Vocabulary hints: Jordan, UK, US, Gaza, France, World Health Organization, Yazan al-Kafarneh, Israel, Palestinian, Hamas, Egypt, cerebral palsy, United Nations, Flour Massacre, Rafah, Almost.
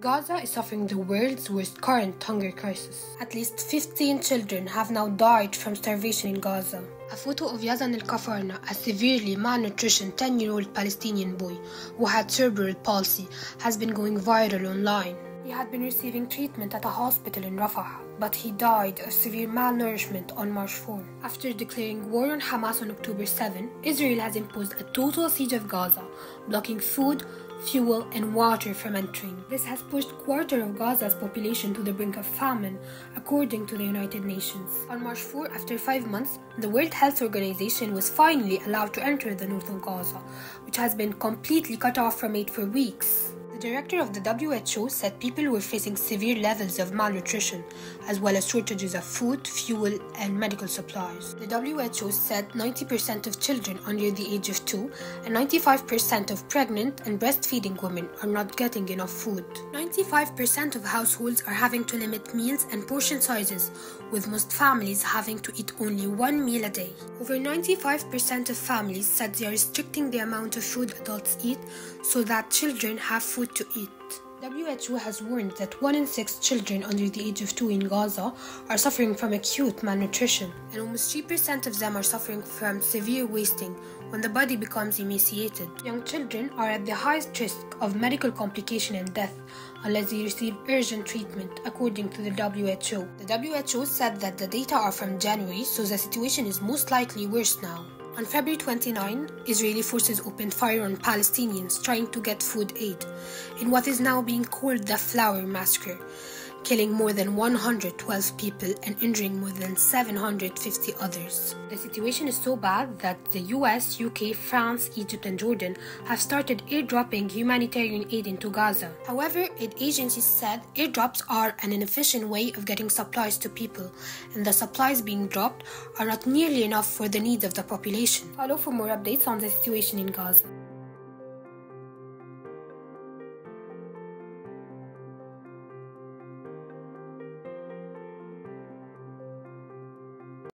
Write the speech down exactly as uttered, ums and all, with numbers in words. Gaza is suffering the world's worst current hunger crisis. At least fifteen children have now died from starvation in Gaza. A photo of Yazan al-Kafarneh, a severely malnutritioned ten-year-old Palestinian boy who had cerebral palsy, has been going viral online. He had been receiving treatment at a hospital in Rafah, but he died of severe malnourishment on March fourth. After declaring war on Hamas on October seventh, Israel has imposed a total siege of Gaza, blocking food, fuel and water from entering. This has pushed a quarter of Gaza's population to the brink of famine, according to the United Nations. On March fourth, after five months, the World Health Organization was finally allowed to enter the north of Gaza, which has been completely cut off from aid for weeks. The director of the W H O said people were facing severe levels of malnutrition, as well as shortages of food, fuel, and medical supplies. The W H O said ninety percent of children under the age of two and ninety-five percent of pregnant and breastfeeding women are not getting enough food. ninety-five percent of households are having to limit meals and portion sizes, with most families having to eat only one meal a day. Over ninety-five percent of families said they are restricting the amount of food adults eat so that children have food to eat. W H O has warned that one in six children under the age of two in Gaza are suffering from acute malnutrition, and almost three percent of them are suffering from severe wasting when the body becomes emaciated. Young children are at the highest risk of medical complication and death unless they receive urgent treatment, according to the W H O. The W H O said that the data are from January, so the situation is most likely worse now. On February twenty-ninth, Israeli forces opened fire on Palestinians trying to get food aid in what is now being called the Flower Massacre, killing more than one hundred twelve people and injuring more than seven hundred fifty others. The situation is so bad that the U S, U K, France, Egypt and Jordan have started airdropping humanitarian aid into Gaza. However, aid agencies said airdrops are an inefficient way of getting supplies to people, and the supplies being dropped are not nearly enough for the needs of the population. Follow for more updates on the situation in Gaza.